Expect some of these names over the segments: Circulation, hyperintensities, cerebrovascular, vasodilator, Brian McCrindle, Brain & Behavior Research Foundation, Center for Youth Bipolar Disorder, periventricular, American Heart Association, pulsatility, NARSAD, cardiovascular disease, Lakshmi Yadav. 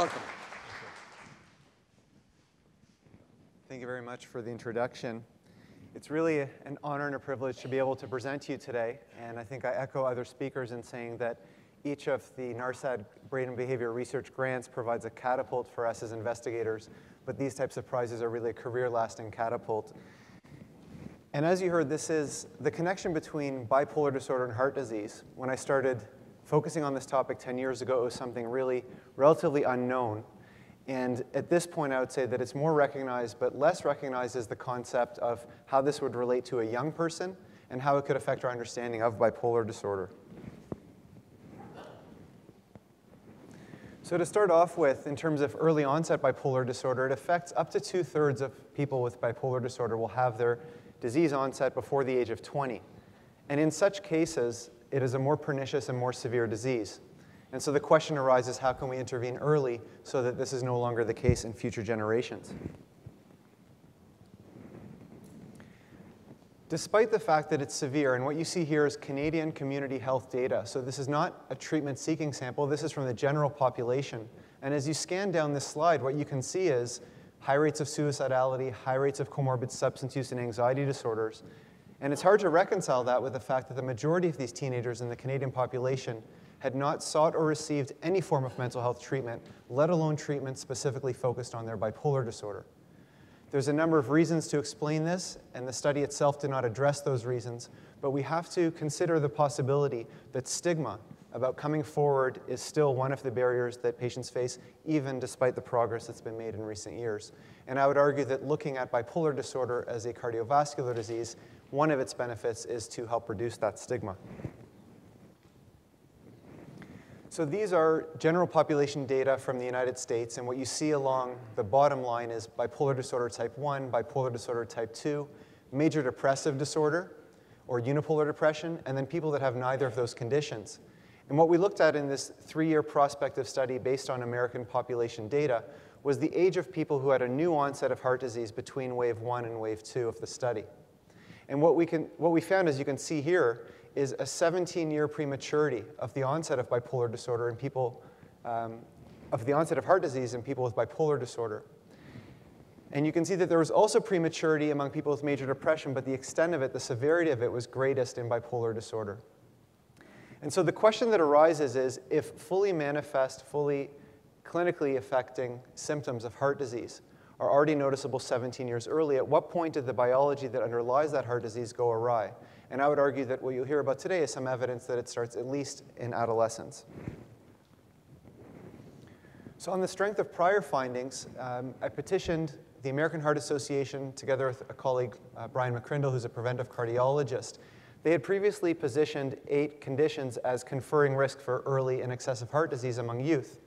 Welcome. Thank you very much for the introduction. It's really an honor and a privilege to be able to present to you today. And I think I echo other speakers in saying that each of the NARSAD Brain and Behavior Research grants provides a catapult for us as investigators, but these types of prizes are really a career-lasting catapult. And as you heard, this is the connection between bipolar disorder and heart disease. When I started focusing on this topic 10 years ago, it was something really relatively unknown. And at this point, I would say that it's more recognized, but less recognized is the concept of how this would relate to a young person and how it could affect our understanding of bipolar disorder. So to start off with, in terms of early onset bipolar disorder, it affects up to 2/3 of people with bipolar disorder will have their disease onset before the age of 20. And in such cases, it is a more pernicious and more severe disease. And so the question arises, how can we intervene early so that this is no longer the case in future generations? Despite the fact that it's severe, and what you see here is Canadian community health data. So this is not a treatment-seeking sample. This is from the general population. And as you scan down this slide, what you can see is high rates of suicidality, high rates of comorbid substance use and anxiety disorders. And it's hard to reconcile that with the fact that the majority of these teenagers in the Canadian population had not sought or received any form of mental health treatment, let alone treatment specifically focused on their bipolar disorder. There's a number of reasons to explain this, and the study itself did not address those reasons, but we have to consider the possibility that stigma about coming forward is still one of the barriers that patients face, even despite the progress that's been made in recent years. And I would argue that looking at bipolar disorder as a cardiovascular disease, one of its benefits is to help reduce that stigma. So these are general population data from the United States, and what you see along the bottom line is bipolar disorder type 1, bipolar disorder type 2, major depressive disorder, or unipolar depression, and then people that have neither of those conditions. And what we looked at in this 3-year prospective study based on American population data was the age of people who had a new onset of heart disease between wave 1 and wave 2 of the study. And what we found, as you can see here, is a 17-year prematurity of the onset of bipolar disorder in people, of the onset of heart disease in people with bipolar disorder. And you can see that there was also prematurity among people with major depression, but the extent of it, the severity of it, was greatest in bipolar disorder. And so the question that arises is, if fully manifest, fully clinically affecting symptoms of heart disease are already noticeable 17 years early, at what point did the biology that underlies that heart disease go awry? And I would argue that what you'll hear about today is some evidence that it starts at least in adolescence. So on the strength of prior findings, I petitioned the American Heart Association together with a colleague, Brian McCrindle, who's a preventive cardiologist. They had previously positioned 8 conditions as conferring risk for early and excessive heart disease among youth.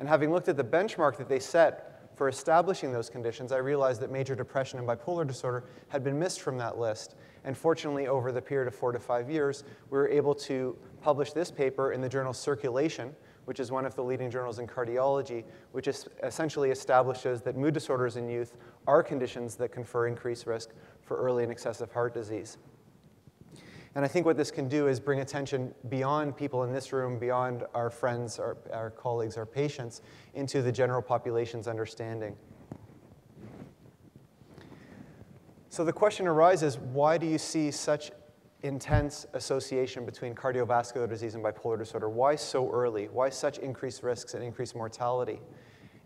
And having looked at the benchmark that they set for establishing those conditions, I realized that major depression and bipolar disorder had been missed from that list. And fortunately, over the period of 4 to 5 years, we were able to publish this paper in the journal Circulation, which is one of the leading journals in cardiology, which essentially establishes that mood disorders in youth are conditions that confer increased risk for early and excessive heart disease. And I think what this can do is bring attention beyond people in this room, beyond our friends, our colleagues, our patients, into the general population's understanding. So the question arises, why do you see such intense association between cardiovascular disease and bipolar disorder? Why so early? Why such increased risks and increased mortality?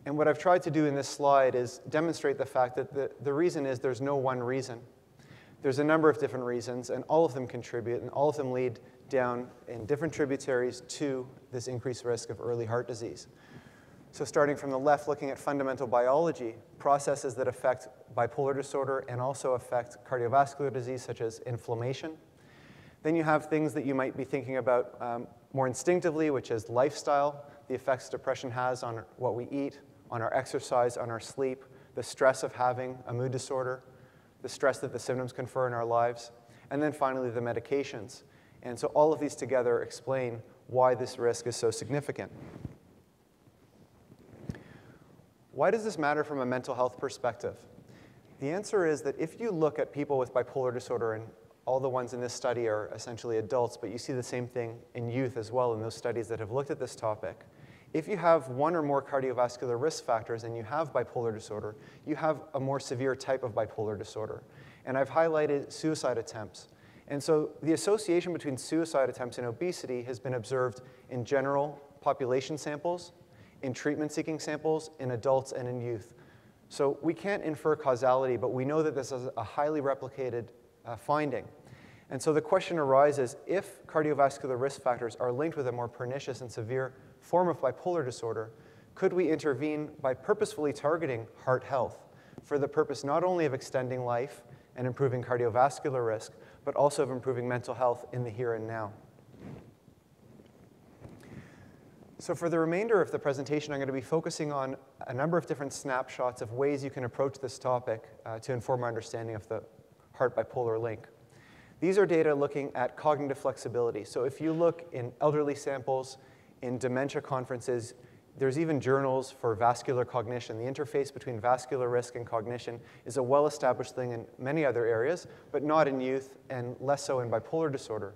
And what I've tried to do in this slide is demonstrate the fact that the reason is there's no one reason. There's a number of different reasons, and all of them contribute, and all of them lead down in different tributaries to this increased risk of early heart disease. So starting from the left, looking at fundamental biology, processes that affect bipolar disorder and also affect cardiovascular disease, such as inflammation. Then you have things that you might be thinking about more instinctively, which is lifestyle, the effects depression has on what we eat, on our exercise, on our sleep, the stress of having a mood disorder, the stress that the symptoms confer in our lives, and then finally the medications. And so all of these together explain why this risk is so significant. Why does this matter from a mental health perspective? The answer is that if you look at people with bipolar disorder, and all the ones in this study are essentially adults, but you see the same thing in youth as well in those studies that have looked at this topic, If you have one or more cardiovascular risk factors and you have bipolar disorder, you have a more severe type of bipolar disorder. And I've highlighted suicide attempts. And so the association between suicide attempts and obesity has been observed in general population samples, in treatment-seeking samples, in adults, and in youth. So we can't infer causality, but we know that this is a highly replicated finding. And so the question arises, if cardiovascular risk factors are linked with a more pernicious and severe form of bipolar disorder, could we intervene by purposefully targeting heart health for the purpose not only of extending life and improving cardiovascular risk, but also of improving mental health in the here and now? So for the remainder of the presentation, I'm going to be focusing on a number of different snapshots of ways you can approach this topic to inform our understanding of the heart-bipolar link. These are data looking at cognitive flexibility. So if you look in elderly samples, in dementia conferences, there's even journals for vascular cognition. The interface between vascular risk and cognition is a well-established thing in many other areas, but not in youth and less so in bipolar disorder.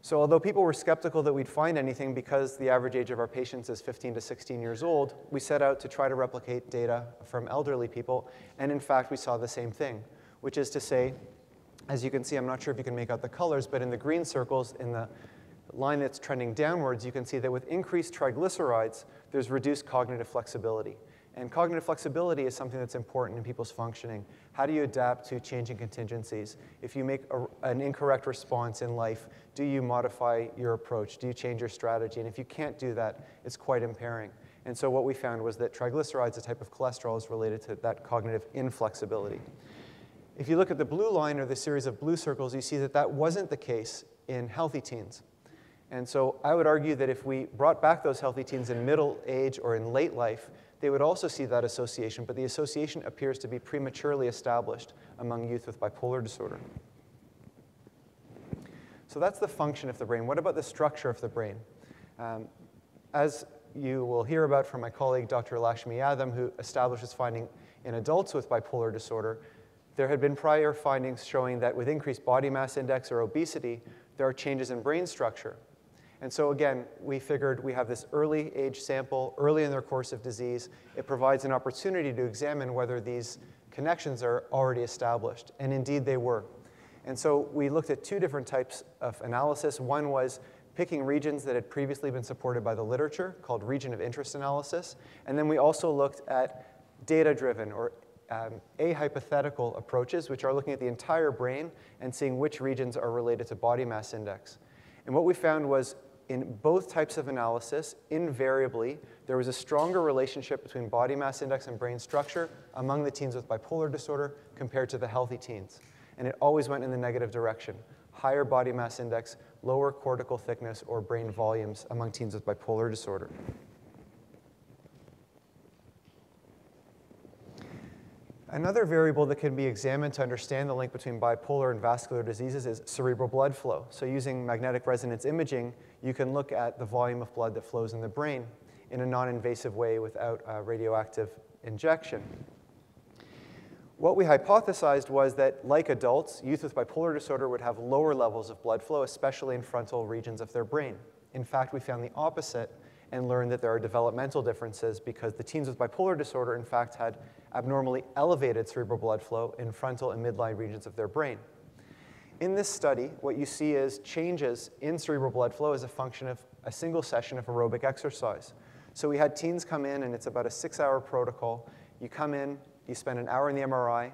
So although people were skeptical that we'd find anything because the average age of our patients is 15 to 16 years old, we set out to try to replicate data from elderly people, and in fact, we saw the same thing, which is to say, as you can see, I'm not sure if you can make out the colors, but in the green circles, in the line that's trending downwards, you can see that with increased triglycerides, there's reduced cognitive flexibility. And cognitive flexibility is something that's important in people's functioning. How do you adapt to changing contingencies? If you make an incorrect response in life, do you modify your approach? Do you change your strategy? And if you can't do that, it's quite impairing. And so what we found was that triglycerides, a type of cholesterol, is related to that cognitive inflexibility. If you look at the blue line or the series of blue circles, you see that that wasn't the case in healthy teens. And so I would argue that if we brought back those healthy teens in middle age or in late life, they would also see that association, but the association appears to be prematurely established among youth with bipolar disorder. So that's the function of the brain. What about the structure of the brain? As you will hear about from my colleague, Dr. Lakshmi Yadav, who established this finding in adults with bipolar disorder, there had been prior findings showing that with increased body mass index or obesity, there are changes in brain structure. And so again, we figured we have this early age sample, early in their course of disease. It provides an opportunity to examine whether these connections are already established, and indeed they were. And so we looked at two different types of analysis. One was picking regions that had previously been supported by the literature, called region of interest analysis. And then we also looked at data-driven or ahypothetical approaches, which are looking at the entire brain and seeing which regions are related to body mass index. And what we found was, in both types of analysis, invariably, there was a stronger relationship between body mass index and brain structure among the teens with bipolar disorder compared to the healthy teens. And it always went in the negative direction. Higher body mass index, lower cortical thickness, or brain volumes among teens with bipolar disorder. Another variable that can be examined to understand the link between bipolar and vascular diseases is cerebral blood flow. So using magnetic resonance imaging, you can look at the volume of blood that flows in the brain in a non-invasive way without radioactive injection. What we hypothesized was that, like adults, youth with bipolar disorder would have lower levels of blood flow, especially in frontal regions of their brain. In fact, we found the opposite and learned that there are developmental differences because the teens with bipolar disorder, in fact, had abnormally elevated cerebral blood flow in frontal and midline regions of their brain. In this study, what you see is changes in cerebral blood flow as a function of a single session of aerobic exercise. So we had teens come in, and it's about a 6-hour protocol. You come in, you spend an hour in the MRI,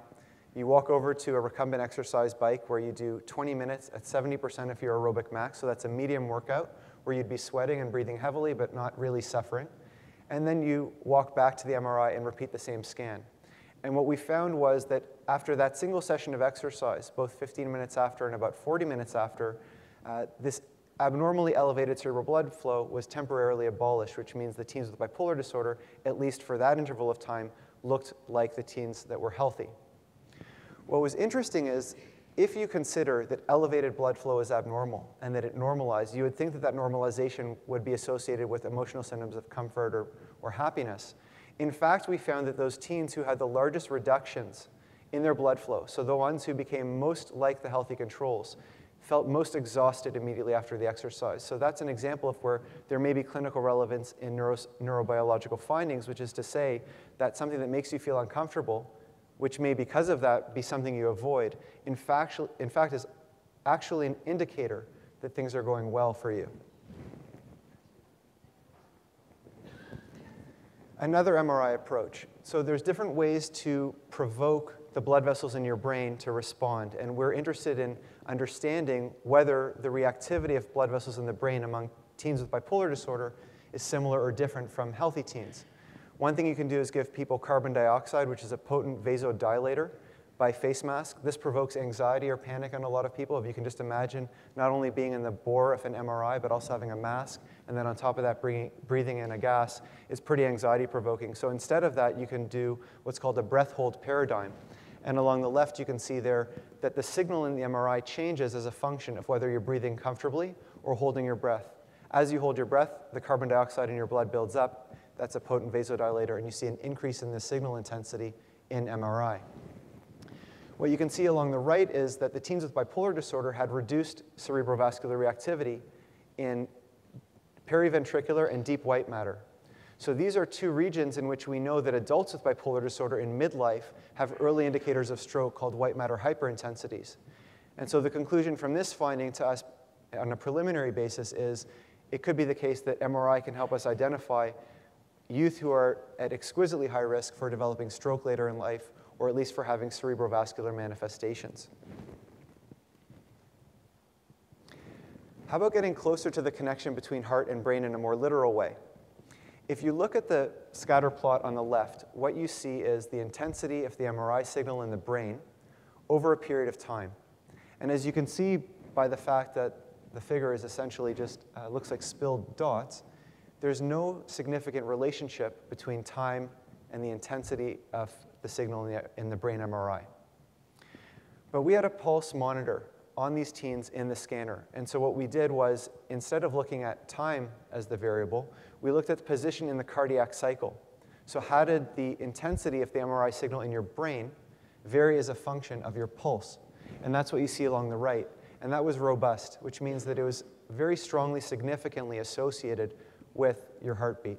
you walk over to a recumbent exercise bike where you do 20 minutes at 70% of your aerobic max, so that's a medium workout, where you'd be sweating and breathing heavily but not really suffering. And then you walk back to the MRI and repeat the same scan. And what we found was that after that single session of exercise, both 15 minutes after and about 40 minutes after, this abnormally elevated cerebral blood flow was temporarily abolished, which means the teens with bipolar disorder, at least for that interval of time, looked like the teens that were healthy. What was interesting is, if you consider that elevated blood flow is abnormal and that it normalized, you would think that that normalization would be associated with emotional symptoms of comfort or happiness. In fact, we found that those teens who had the largest reductions in their blood flow, so the ones who became most like the healthy controls, felt most exhausted immediately after the exercise. So that's an example of where there may be clinical relevance in neurobiological findings, which is to say that something that makes you feel uncomfortable, which may, because of that, be something you avoid, in fact is actually an indicator that things are going well for you. Another MRI approach. So there's different ways to provoke the blood vessels in your brain to respond, and we're interested in understanding whether the reactivity of blood vessels in the brain among teens with bipolar disorder is similar or different from healthy teens. One thing you can do is give people carbon dioxide, which is a potent vasodilator, by face mask. This provokes anxiety or panic in a lot of people. If you can just imagine not only being in the bore of an MRI, but also having a mask, and then on top of that, breathing in a gas, is pretty anxiety-provoking. So instead of that, you can do what's called a breath hold paradigm. And along the left, you can see there that the signal in the MRI changes as a function of whether you're breathing comfortably or holding your breath. As you hold your breath, the carbon dioxide in your blood builds up. That's a potent vasodilator, and you see an increase in the signal intensity in MRI. What you can see along the right is that the teens with bipolar disorder had reduced cerebrovascular reactivity in periventricular and deep white matter. So these are two regions in which we know that adults with bipolar disorder in midlife have early indicators of stroke called white matter hyperintensities. And so the conclusion from this finding to us on a preliminary basis is it could be the case that MRI can help us identify youth who are at exquisitely high risk for developing stroke later in life, or at least for having cerebrovascular manifestations. How about getting closer to the connection between heart and brain in a more literal way? If you look at the scatter plot on the left, what you see is the intensity of the MRI signal in the brain over a period of time. And as you can see by the fact that the figure is essentially just looks like spilled dots, there's no significant relationship between time and the intensity of the signal in the brain MRI. But we had a pulse monitor on these teens in the scanner. And so what we did was, instead of looking at time as the variable, we looked at the position in the cardiac cycle. So how did the intensity of the MRI signal in your brain vary as a function of your pulse? And that's what you see along the right. And that was robust, which means that it was very strongly, significantly associated with your heartbeat.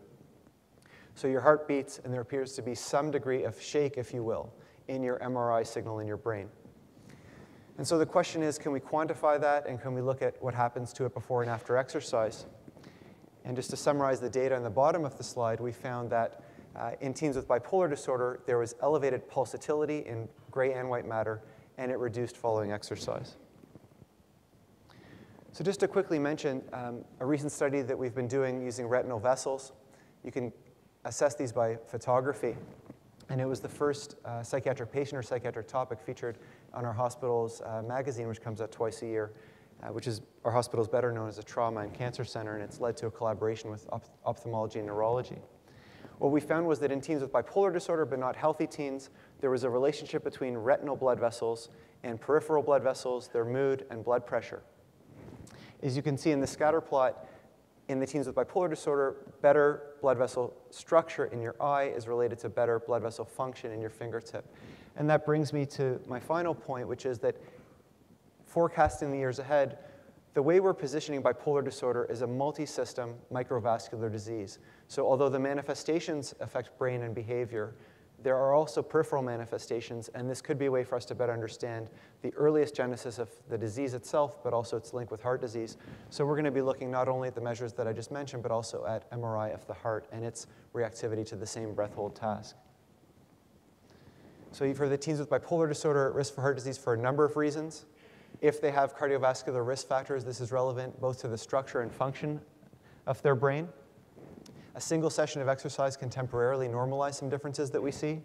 So your heart beats, and there appears to be some degree of shake, if you will, in your MRI signal in your brain. And so the question is, can we quantify that, and can we look at what happens to it before and after exercise? And just to summarize the data on the bottom of the slide, we found that in teens with bipolar disorder, there was elevated pulsatility in gray and white matter, and it reduced following exercise. So just to quickly mention a recent study that we've been doing using retinal vessels. You can assess these by photography. And it was the first psychiatric patient or psychiatric topic featured on our hospital's magazine, which comes out twice a year, which is our hospital's better known as a trauma and cancer center, and it's led to a collaboration with ophthalmology and neurology. What we found was that in teens with bipolar disorder, but not healthy teens, there was a relationship between retinal blood vessels and peripheral blood vessels, their mood, and blood pressure. As you can see in the scatter plot, in the teens with bipolar disorder, better blood vessel structure in your eye is related to better blood vessel function in your fingertip. And that brings me to my final point, which is that forecasting the years ahead, the way we're positioning bipolar disorder is a multi-system microvascular disease. So although the manifestations affect brain and behavior, there are also peripheral manifestations, and this could be a way for us to better understand the earliest genesis of the disease itself, but also its link with heart disease. So we're going to be looking not only at the measures that I just mentioned, but also at MRI of the heart and its reactivity to the same breath hold task. So for the teens with bipolar disorder, at risk for heart disease for a number of reasons. If they have cardiovascular risk factors, this is relevant both to the structure and function of their brain. A single session of exercise can temporarily normalize some differences that we see.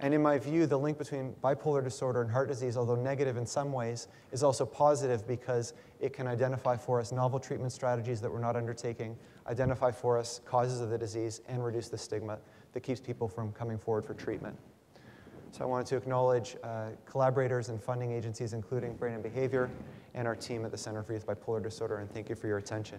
And in my view, the link between bipolar disorder and heart disease, although negative in some ways, is also positive because it can identify for us novel treatment strategies that we're not undertaking, identify for us causes of the disease, and reduce the stigma that keeps people from coming forward for treatment. So I wanted to acknowledge collaborators and funding agencies, including Brain and Behavior, and our team at the Center for Youth Bipolar Disorder, and thank you for your attention.